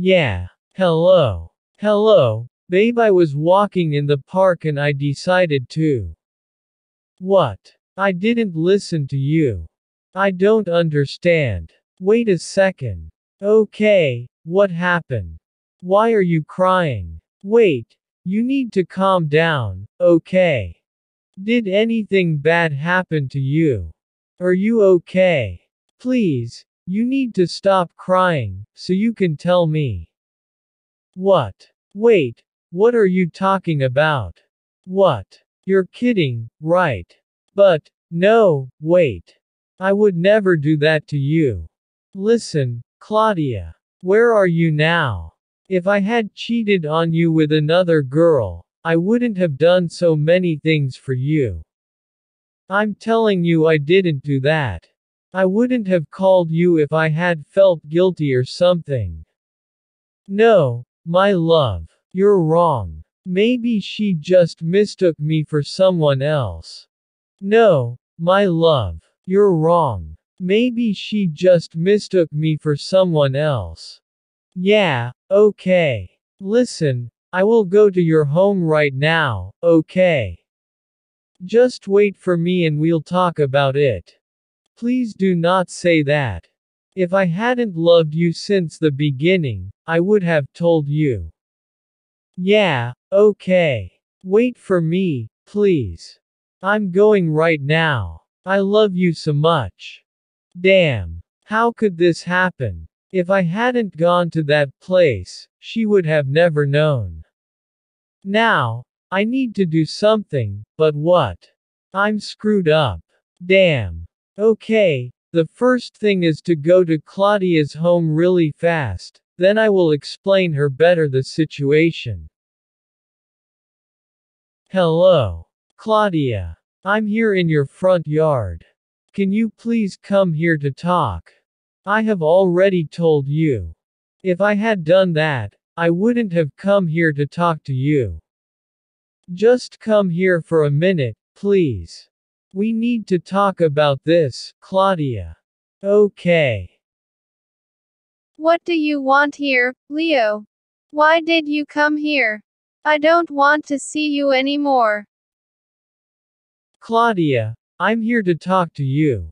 Yeah. Hello. Babe, I was walking in the park and I decided to. What? I didn't listen to you. I don't understand. Wait a second. Okay, what happened? Why are you crying? Wait, you need to calm down, okay? Did anything bad happen to you? Are you okay? Please, you need to stop crying, so you can tell me. What? Wait, what are you talking about? What? You're kidding, right? But, no, wait. I would never do that to you. Listen, Claudia. Where are you now? If I had cheated on you with another girl, I wouldn't have done so many things for you. I'm telling you I didn't do that. I wouldn't have called you if I had felt guilty or something. No, my love. You're wrong. Maybe she just mistook me for someone else. No, my love. You're wrong. Maybe she just mistook me for someone else. Yeah, okay. Listen, I will go to your home right now, okay? Just wait for me and we'll talk about it. Please do not say that. If I hadn't loved you since the beginning, I would have told you. Yeah, okay. Wait for me, please. I'm going right now. I love you so much. Damn. How could this happen? If I hadn't gone to that place, she would have never known. Now, I need to do something, but what? I'm screwed up. Damn. Okay, the first thing is to go to Claudia's home really fast, then I will explain her better the situation. Hello, Claudia. I'm here in your front yard. Can you please come here to talk? I have already told you. If I had done that, I wouldn't have come here to talk to you. Just come here for a minute, please. We need to talk about this, Claudia. Okay. What do you want here, Leo? Why did you come here? I don't want to see you anymore. Claudia, I'm here to talk to you.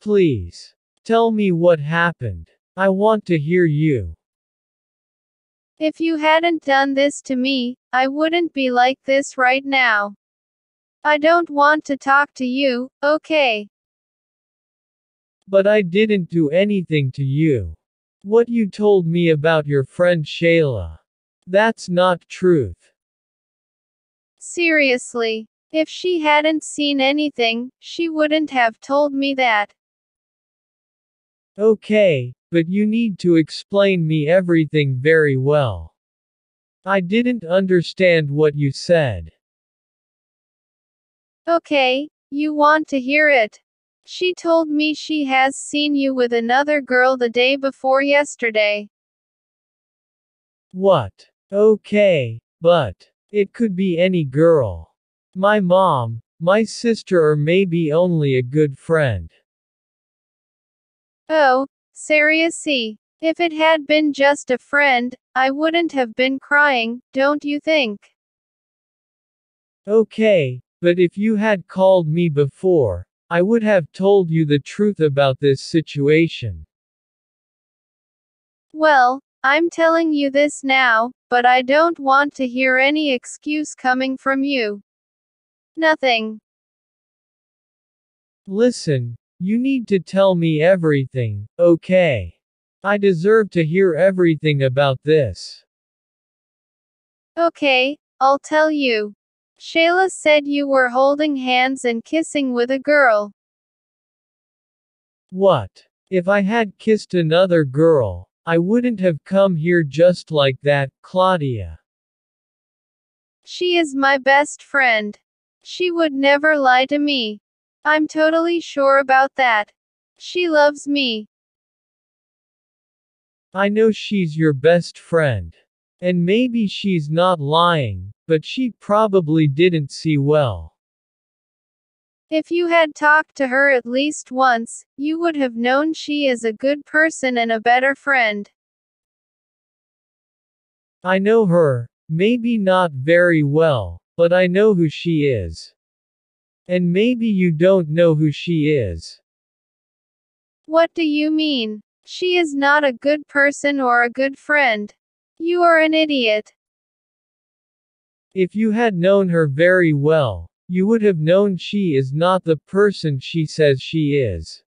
Please, tell me what happened. I want to hear you. If you hadn't done this to me, I wouldn't be like this right now. I don't want to talk to you, okay? But I didn't do anything to you. What you told me about your friend Shayla. That's not truth. Seriously. If she hadn't seen anything, she wouldn't have told me that. Okay, but you need to explain me everything very well. I didn't understand what you said. Okay, you want to hear it. She told me she has seen you with another girl the day before yesterday. What? Okay, but it could be any girl. My mom, my sister, or maybe only a good friend. Oh, seriously. If it had been just a friend, I wouldn't have been crying, don't you think? Okay, but if you had called me before, I would have told you the truth about this situation. Well, I'm telling you this now, but I don't want to hear any excuse coming from you. Nothing. Listen, you need to tell me everything, okay? I deserve to hear everything about this. Okay, I'll tell you. Shayla said you were holding hands and kissing with a girl. What? If I had kissed another girl, I wouldn't have come here just like that, Claudia. She is my best friend. She would never lie to me. I'm totally sure about that. She loves me. I know she's your best friend. And maybe she's not lying, but she probably didn't see well. If you had talked to her at least once, you would have known she is a good person and a better friend. I know her, maybe not very well, but I know who she is. And maybe you don't know who she is. What do you mean? She is not a good person or a good friend. You are an idiot. If you had known her very well, you would have known she is not the person she says she is.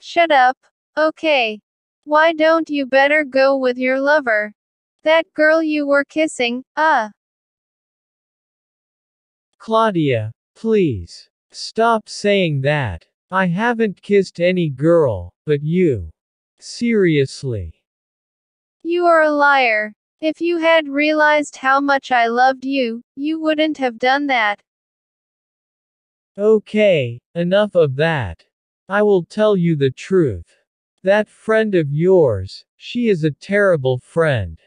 Shut up. Okay. Why don't you better go with your lover? That girl you were kissing, Claudia, please. Stop saying that. I haven't kissed any girl, but you. Seriously. You are a liar. If you had realized how much I loved you, you wouldn't have done that. Okay, enough of that. I will tell you the truth. That friend of yours, she is a terrible friend.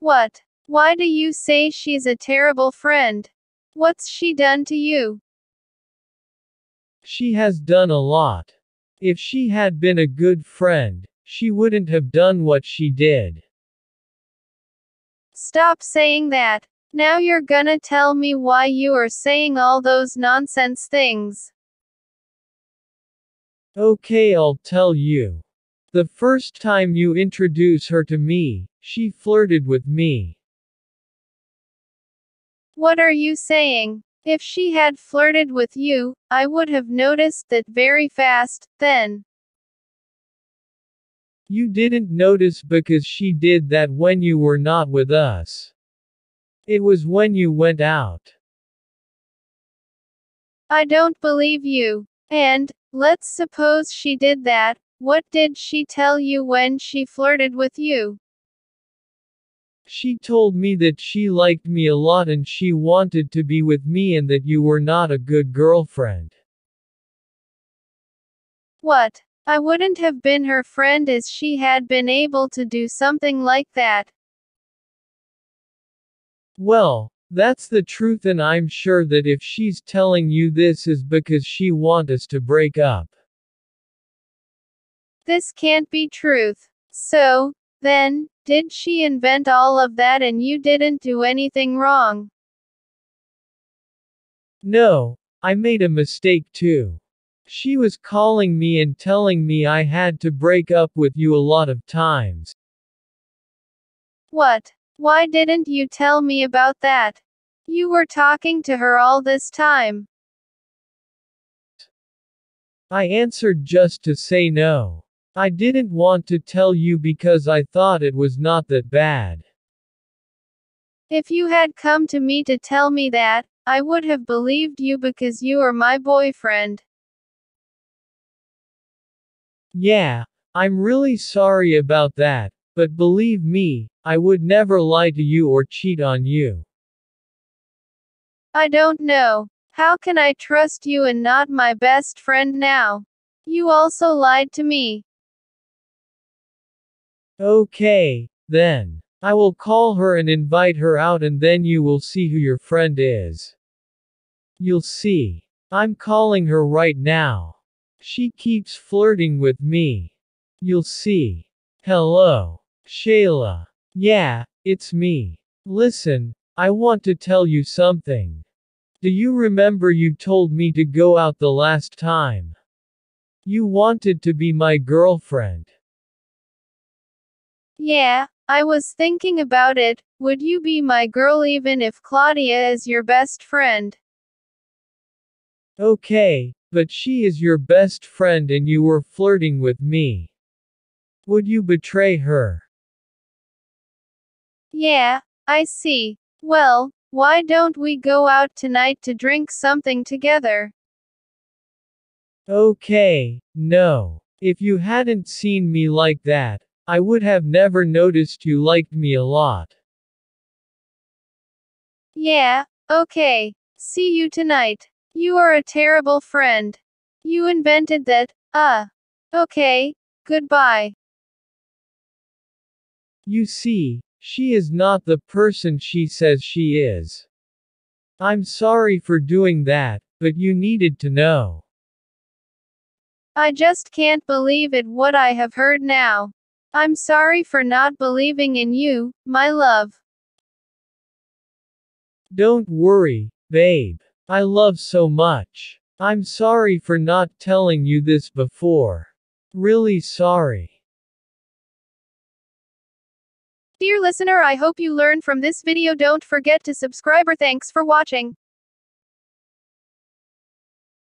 What? Why do you say she's a terrible friend? What's she done to you? She has done a lot. If she had been a good friend, she wouldn't have done what she did. Stop saying that. Now you're gonna tell me why you are saying all those nonsense things. Okay, I'll tell you. The first time you introduce her to me, she flirted with me. What are you saying? If she had flirted with you, I would have noticed that very fast, then. You didn't notice because she did that when you were not with us. It was when you went out. I don't believe you. And, let's suppose she did that, what did she tell you when she flirted with you? She told me that she liked me a lot and she wanted to be with me and that you were not a good girlfriend. What? I wouldn't have been her friend if she had been able to do something like that. Well, that's the truth, and I'm sure that if she's telling you this is because she wants us to break up. This can't be truth. So, then, did she invent all of that and you didn't do anything wrong? No, I made a mistake too. She was calling me and telling me I had to break up with you a lot of times. What? Why didn't you tell me about that? You were talking to her all this time. I answered just to say no. I didn't want to tell you because I thought it was not that bad. If you had come to me to tell me that, I would have believed you because you are my boyfriend. Yeah, I'm really sorry about that, but believe me, I would never lie to you or cheat on you. I don't know. How can I trust you and not my best friend now? You also lied to me. Okay, then. I will call her and invite her out and then you will see who your friend is. You'll see. I'm calling her right now. She keeps flirting with me. You'll see. Hello, Shayla. Yeah, it's me. Listen, I want to tell you something. Do you remember you told me to go out the last time? You wanted to be my girlfriend. Yeah, I was thinking about it. Would you be my girl even if Claudia is your best friend? Okay. But she is your best friend and you were flirting with me. Would you betray her? Yeah, I see. Well, why don't we go out tonight to drink something together? Okay, no. If you hadn't seen me like that, I would have never noticed you liked me a lot. Yeah, okay. See you tonight. You are a terrible friend. You invented that, Okay, goodbye. You see, she is not the person she says she is. I'm sorry for doing that, but you needed to know. I just can't believe it what I have heard now. I'm sorry for not believing in you, my love. Don't worry, babe. I love so much. I'm sorry for not telling you this before. Really sorry. Dear listener, I hope you learned from this video. Don't forget to subscribe. Thanks for watching.